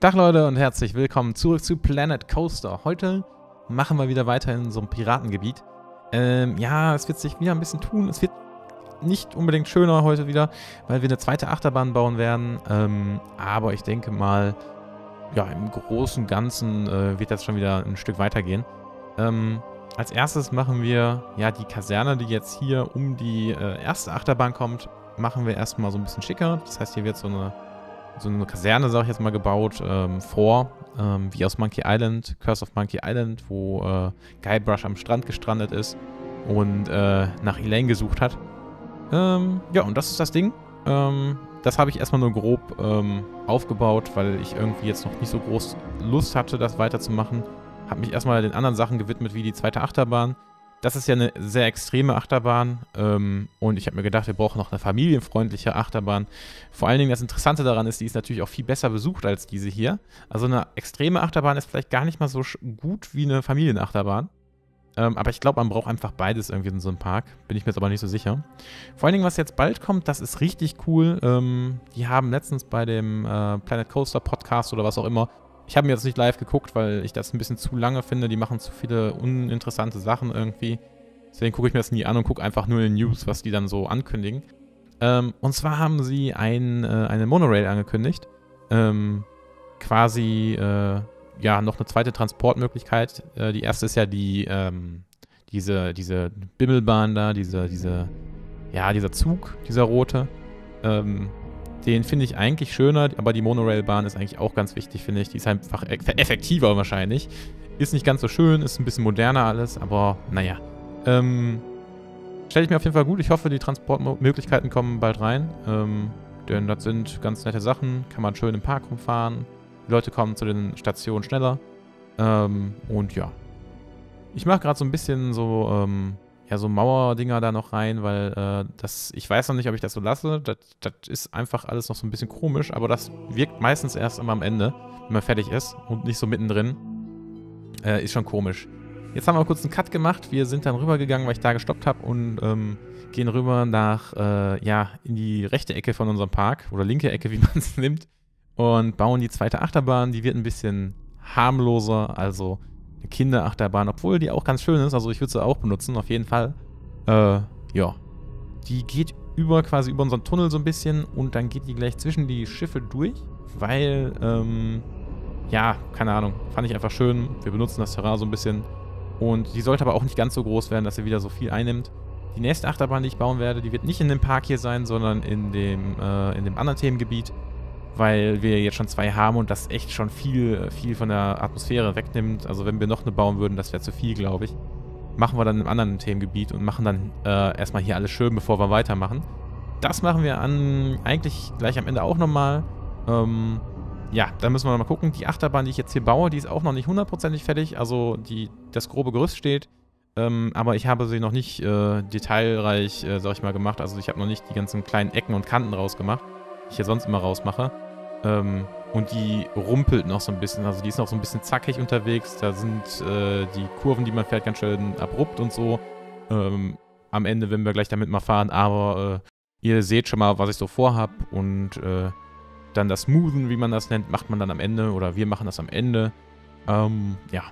Tag Leute und herzlich willkommen zurück zu Planet Coaster. Heute machen wir wieder weiter in so einem Piratengebiet. Ja, es wird sich wieder ein bisschen tun. Es wird nicht unbedingt schöner heute wieder, weil wir eine zweite Achterbahn bauen werden. Aber ich denke mal, ja, im Großen und Ganzen wird das schon wieder ein Stück weitergehen. Als erstes machen wir, ja, die Kaserne, die jetzt hier um die erste Achterbahn kommt, machen wir erstmal so ein bisschen schicker. Das heißt, hier wird so eine Kaserne, sag ich jetzt mal, gebaut, wie aus Monkey Island, Curse of Monkey Island, wo Guybrush am Strand gestrandet ist und nach Elaine gesucht hat. Ja, und das ist das Ding. Das habe ich erstmal nur grob aufgebaut, weil ich irgendwie jetzt noch nicht so groß Lust hatte, das weiterzumachen. Habe mich erstmal den anderen Sachen gewidmet, wie die zweite Achterbahn. Das ist ja eine sehr extreme Achterbahn und ich habe mir gedacht, wir brauchen noch eine familienfreundliche Achterbahn. Vor allen Dingen das Interessante daran ist, die ist natürlich auch viel besser besucht als diese hier. Also eine extreme Achterbahn ist vielleicht gar nicht mal so gut wie eine Familienachterbahn. Aber ich glaube, man braucht einfach beides irgendwie in so einem Park. Bin ich mir jetzt aber nicht so sicher. Vor allen Dingen, was jetzt bald kommt, das ist richtig cool. Die haben letztens bei dem Planet Coaster Podcast oder was auch immer, ich habe mir jetzt nicht live geguckt, weil ich das ein bisschen zu lange finde. Die machen zu viele uninteressante Sachen irgendwie. Deswegen gucke ich mir das nie an und gucke einfach nur in den News, was die dann so ankündigen. Und zwar haben sie eine Monorail angekündigt. Quasi, ja, noch eine zweite Transportmöglichkeit. Die erste ist ja diese Bimmelbahn da, dieser Zug, dieser rote. Den finde ich eigentlich schöner, aber die Monorailbahn ist eigentlich auch ganz wichtig, finde ich. Die ist einfach effektiver wahrscheinlich. Ist nicht ganz so schön, ist ein bisschen moderner alles, aber naja. Stelle ich mir auf jeden Fall gut. Ich hoffe, die Transportmöglichkeiten kommen bald rein. Denn das sind ganz nette Sachen. Kann man schön im Park rumfahren. Die Leute kommen zu den Stationen schneller. Und ja. Ich mache gerade so ein bisschen so... ja, so Mauerdinger da noch rein, weil ich weiß noch nicht, ob ich das so lasse. Das ist einfach alles noch so ein bisschen komisch, aber das wirkt meistens erst immer am Ende, wenn man fertig ist und nicht so mittendrin. Ist schon komisch. Jetzt haben wir kurz einen Cut gemacht. Wir sind dann rübergegangen, weil ich da gestoppt habe und gehen rüber nach, ja, in die rechte Ecke von unserem Park oder linke Ecke, wie man es nimmt, und bauen die zweite Achterbahn. Die wird ein bisschen harmloser, also... eine Kinderachterbahn, obwohl die auch ganz schön ist. Also ich würde sie auch benutzen, auf jeden Fall. Ja. Die geht quasi über unseren Tunnel so ein bisschen und dann geht die gleich zwischen die Schiffe durch, weil, ja, keine Ahnung, fand ich einfach schön. Wir benutzen das Terrain so ein bisschen und die sollte aber auch nicht ganz so groß werden, dass sie wieder so viel einnimmt. Die nächste Achterbahn, die ich bauen werde, die wird nicht in dem Park hier sein, sondern in dem anderen Themengebiet, weil wir jetzt schon zwei haben und das echt schon viel von der Atmosphäre wegnimmt. Also wenn wir noch eine bauen würden, das wäre zu viel, glaube ich. Machen wir dann im anderen Themengebiet und machen dann erstmal hier alles schön, bevor wir weitermachen. Das machen wir eigentlich gleich am Ende auch nochmal. Ja, da müssen wir nochmal gucken. Die Achterbahn, die ich jetzt hier baue, die ist auch noch nicht hundertprozentig fertig. Also das grobe Gerüst steht. Aber ich habe sie noch nicht detailreich, sag ich mal, gemacht. Also ich habe noch nicht die ganzen kleinen Ecken und Kanten rausgemacht, die ich hier sonst immer rausmache. Und die rumpelt noch so ein bisschen, also die ist noch so ein bisschen zackig unterwegs, da sind die Kurven, die man fährt, ganz schön abrupt und so. Am Ende, wenn wir gleich damit mal fahren, aber ihr seht schon mal, was ich so vorhab, und dann das Smoothen, wie man das nennt, macht man dann am Ende, oder wir machen das am Ende. Ja.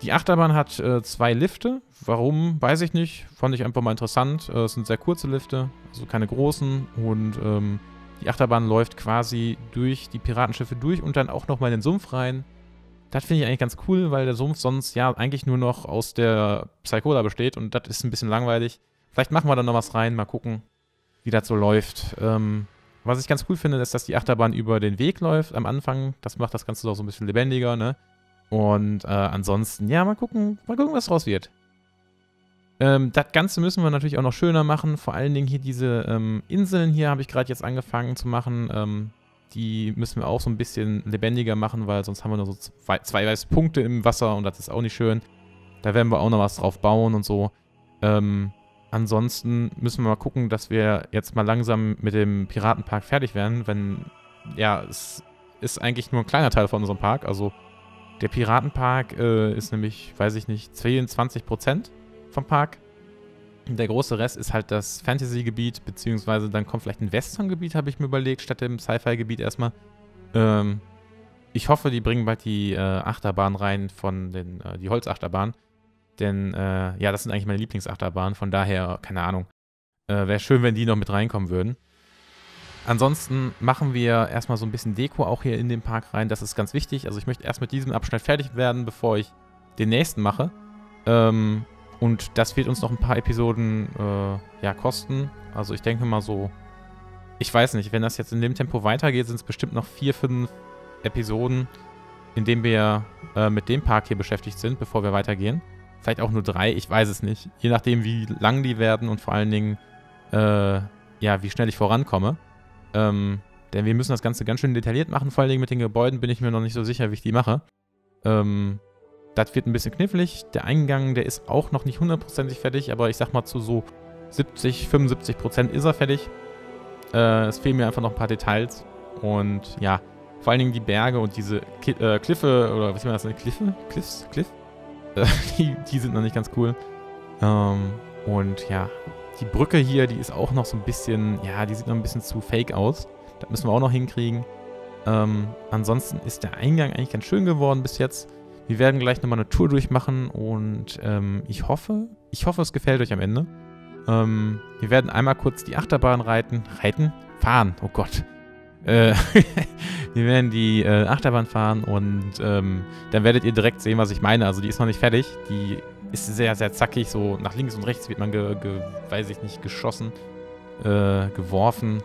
Die Achterbahn hat zwei Lifte, warum, weiß ich nicht, fand ich einfach mal interessant. Es sind sehr kurze Lifte, also keine großen, und die Achterbahn läuft quasi durch die Piratenschiffe durch und dann auch nochmal in den Sumpf rein. Das finde ich eigentlich ganz cool, weil der Sumpf sonst ja eigentlich nur noch aus der Scaviola besteht und das ist ein bisschen langweilig. Vielleicht machen wir da noch was rein, mal gucken, wie das so läuft. Was ich ganz cool finde, ist, dass die Achterbahn über den Weg läuft am Anfang. Das macht das Ganze doch so ein bisschen lebendiger, ne? Und ansonsten, ja, mal gucken, was draus wird. Das Ganze müssen wir natürlich auch noch schöner machen. Vor allen Dingen hier diese Inseln hier habe ich gerade jetzt angefangen zu machen. Die müssen wir auch so ein bisschen lebendiger machen, weil sonst haben wir nur so zwei weiße Punkte im Wasser und das ist auch nicht schön. Da werden wir auch noch was drauf bauen und so. Ansonsten müssen wir mal gucken, dass wir jetzt mal langsam mit dem Piratenpark fertig werden. Ja, es ist eigentlich nur ein kleiner Teil von unserem Park. Also der Piratenpark ist nämlich, weiß ich nicht, 22% vom Park. Der große Rest ist halt das Fantasy-Gebiet, beziehungsweise dann kommt vielleicht ein Western-Gebiet, habe ich mir überlegt, statt dem Sci-Fi-Gebiet erstmal. Ich hoffe, die bringen bald die Achterbahn rein von den, die Holzachterbahn. Denn, ja, das sind eigentlich meine Lieblingsachterbahnen. Von daher, keine Ahnung. Wäre schön, wenn die noch mit reinkommen würden. Ansonsten machen wir erstmal so ein bisschen Deko auch hier in den Park rein. Das ist ganz wichtig. Also ich möchte erst mit diesem Abschnitt fertig werden, bevor ich den nächsten mache. Und das wird uns noch ein paar Episoden, ja, kosten. Also ich denke mal so, ich weiß nicht, wenn das jetzt in dem Tempo weitergeht, sind es bestimmt noch 4, 5 Episoden, in denen wir mit dem Park hier beschäftigt sind, bevor wir weitergehen. Vielleicht auch nur 3, ich weiß es nicht. Je nachdem, wie lang die werden und vor allen Dingen, ja, wie schnell ich vorankomme. Denn wir müssen das Ganze ganz schön detailliert machen, vor allen Dingen mit den Gebäuden bin ich mir noch nicht so sicher, wie ich die mache. Das wird ein bisschen knifflig. Der Eingang, der ist auch noch nicht hundertprozentig fertig, aber ich sag mal zu so 70, 75% ist er fertig. Es fehlen mir einfach noch ein paar Details und ja, vor allen Dingen die Berge und diese Kliffe, oder was ist das, eine Kliffe? Cliffs? Cliff? Die sind noch nicht ganz cool. Und ja, die Brücke hier, die ist auch noch so ein bisschen, ja, die sieht noch ein bisschen zu fake aus. Das müssen wir auch noch hinkriegen. Ansonsten ist der Eingang eigentlich ganz schön geworden bis jetzt. Wir werden gleich nochmal eine Tour durchmachen und ich hoffe, es gefällt euch am Ende. Wir werden einmal kurz die Achterbahn reiten. Fahren, oh Gott. Wir werden die Achterbahn fahren und dann werdet ihr direkt sehen, was ich meine. Also die ist noch nicht fertig. Die ist sehr, sehr zackig. So nach links und rechts wird man, weiß ich nicht, geschossen, geworfen.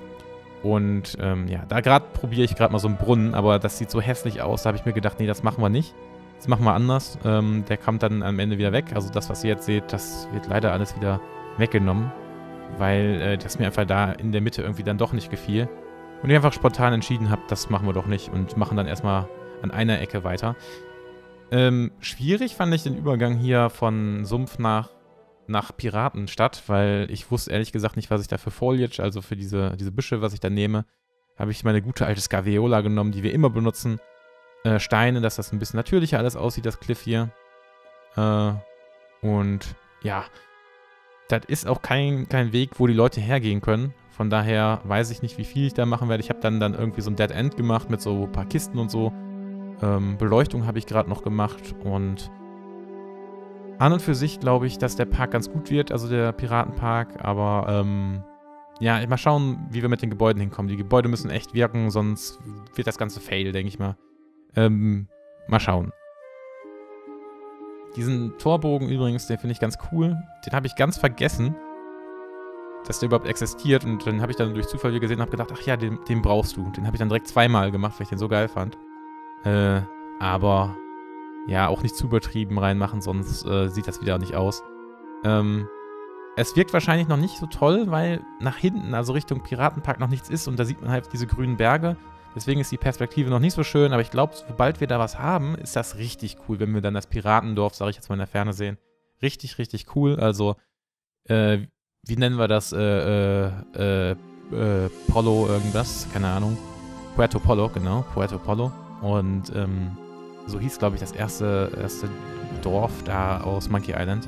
Und ja, da probiere ich gerade mal so einen Brunnen, aber das sieht so hässlich aus. Da habe ich mir gedacht, nee, das machen wir nicht. Das machen wir anders. Der kommt dann am Ende wieder weg. Also das, was ihr jetzt seht, das wird leider alles wieder weggenommen, weil das mir einfach da in der Mitte irgendwie dann doch nicht gefiel. Und ich einfach spontan entschieden habe, das machen wir doch nicht und machen dann erstmal an einer Ecke weiter. Schwierig fand ich den Übergang hier von Sumpf nach Piratenstadt, weil ich wusste ehrlich gesagt nicht, was ich da für Foliage, also für diese Büsche, was ich da nehme. Habe ich meine gute alte Scaviola genommen, die wir immer benutzen. Steine, dass das ein bisschen natürlicher alles aussieht, das Cliff hier. Und ja, das ist auch kein Weg, wo die Leute hergehen können. Von daher weiß ich nicht, wie viel ich da machen werde. Ich habe dann irgendwie so ein Dead End gemacht mit so ein paar Kisten und so. Beleuchtung habe ich gerade noch gemacht. Und an und für sich glaube ich, dass der Park ganz gut wird, also der Piratenpark. Aber ja, mal schauen, wie wir mit den Gebäuden hinkommen. Die Gebäude müssen echt wirken, sonst wird das Ganze fail, denke ich mal. Mal schauen. Diesen Torbogen übrigens, den finde ich ganz cool. Den habe ich ganz vergessen, dass der überhaupt existiert. Und dann habe ich dann durch Zufall wieder gesehen und habe gedacht, ach ja, den brauchst du. Den habe ich dann direkt zweimal gemacht, weil ich den so geil fand. Aber ja, auch nicht zu übertrieben reinmachen, sonst sieht das wieder nicht aus. Es wirkt wahrscheinlich noch nicht so toll, weil nach hinten, also Richtung Piratenpark, noch nichts ist. Und da sieht man halt diese grünen Berge. Deswegen ist die Perspektive noch nicht so schön, aber ich glaube, sobald wir da was haben, ist das richtig cool, wenn wir dann das Piratendorf, sage ich jetzt mal in der Ferne, sehen. Richtig, richtig cool. Also, wie nennen wir das? Polo irgendwas? Keine Ahnung. Puerto Polo, genau. Puerto Polo. Und so hieß, glaube ich, das erste Dorf da aus Monkey Island.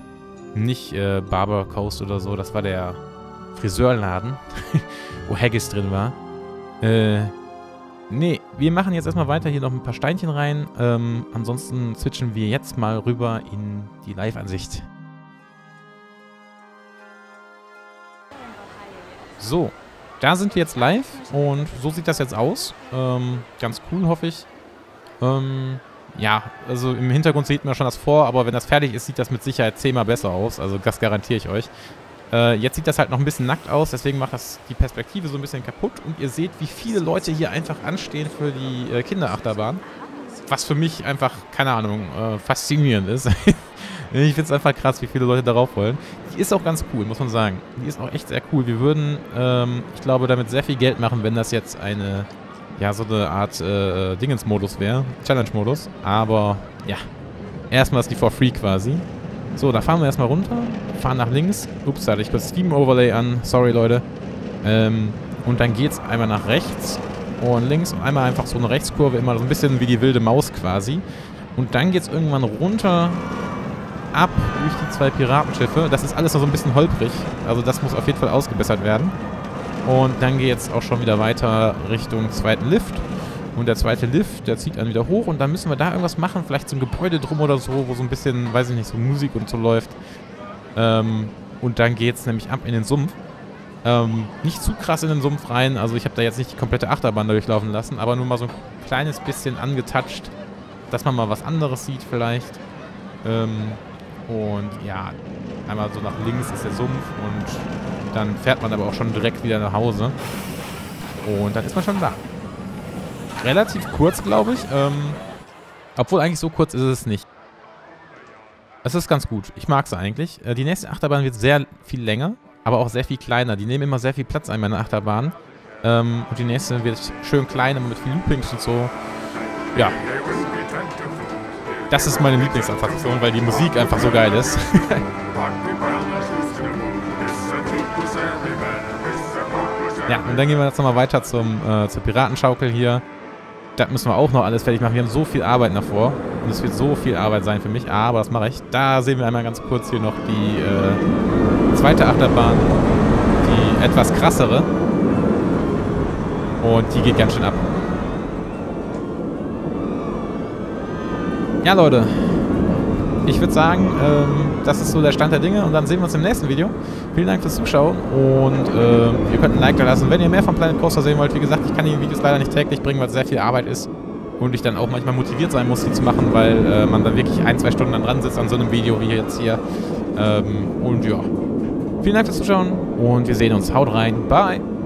Nicht Barber Coast oder so, das war der Friseurladen, wo Haggis drin war. Nee, wir machen jetzt erstmal weiter, hier noch ein paar Steinchen rein. Ansonsten switchen wir jetzt mal rüber in die Live-Ansicht. So, da sind wir jetzt live und so sieht das jetzt aus. Ganz cool, hoffe ich. Ja, also im Hintergrund sieht man schon das vor, aber wenn das fertig ist, sieht das mit Sicherheit 10-mal besser aus. Also das garantiere ich euch. Jetzt sieht das halt noch ein bisschen nackt aus, deswegen macht das die Perspektive so ein bisschen kaputt. Und ihr seht, wie viele Leute hier einfach anstehen für die Kinderachterbahn. Was für mich einfach, keine Ahnung, faszinierend ist. Ich finde es einfach krass, wie viele Leute darauf wollen. Die ist auch ganz cool, muss man sagen. Die ist auch echt sehr cool. Wir würden, ich glaube, damit sehr viel Geld machen, wenn das jetzt eine, ja, so eine Art Dingens-Modus wäre. Challenge-Modus. Aber, ja, erstmal ist die for free quasi. So, da fahren wir erstmal runter, fahren nach links. Ups, da hatte ich kurz Steam Overlay an. Sorry, Leute. Und dann geht's einmal nach rechts und links und einmal einfach so eine Rechtskurve, immer so ein bisschen wie die wilde Maus quasi. Und dann geht's irgendwann runter, ab durch die 2 Piratenschiffe. Das ist alles noch so ein bisschen holprig. Also das muss auf jeden Fall ausgebessert werden. Und dann geht's auch schon wieder weiter Richtung zweiten Lift. Und der zweite Lift, der zieht einen wieder hoch und dann müssen wir da irgendwas machen. Vielleicht so ein Gebäude drum oder so, wo so ein bisschen, weiß ich nicht, so Musik und so läuft. Und dann geht es nämlich ab in den Sumpf. Nicht zu krass in den Sumpf rein. Also ich habe da jetzt nicht die komplette Achterbahn durchlaufen lassen, aber nur mal so ein kleines bisschen angetatscht, dass man mal was anderes sieht vielleicht. Und ja, einmal so nach links ist der Sumpf und dann fährt man aber auch schon direkt wieder nach Hause. Und dann ist man schon da. Relativ kurz, glaube ich. Obwohl eigentlich so kurz ist es nicht. Es ist ganz gut. Ich mag es eigentlich. Die nächste Achterbahn wird sehr viel länger, aber auch sehr viel kleiner. Die nehmen immer sehr viel Platz ein bei einer Achterbahn. Und die nächste wird schön klein, aber mit viel Loopings und so. Ja. Das ist meine Lieblingsattraktion, weil die Musik einfach so geil ist. Ja, und dann gehen wir jetzt nochmal weiter zur Piratenschaukel hier. Das müssen wir auch noch alles fertig machen. Wir haben so viel Arbeit noch vor. Und es wird so viel Arbeit sein für mich. Aber das mache ich. Da sehen wir einmal ganz kurz hier noch die zweite Achterbahn. Die etwas krassere. Und die geht ganz schön ab. Ja, Leute. Ich würde sagen, das ist so der Stand der Dinge. Und dann sehen wir uns im nächsten Video. Vielen Dank fürs Zuschauen. Und ihr könnt ein Like da lassen, wenn ihr mehr von Planet Coaster sehen wollt. Wie gesagt, ich kann die Videos leider nicht täglich bringen, weil es sehr viel Arbeit ist. Und ich dann auch manchmal motiviert sein muss, die zu machen, weil man dann wirklich 1-2 Stunden dann dran sitzt an so einem Video wie jetzt hier. Und ja. Vielen Dank fürs Zuschauen. Und wir sehen uns. Haut rein. Bye.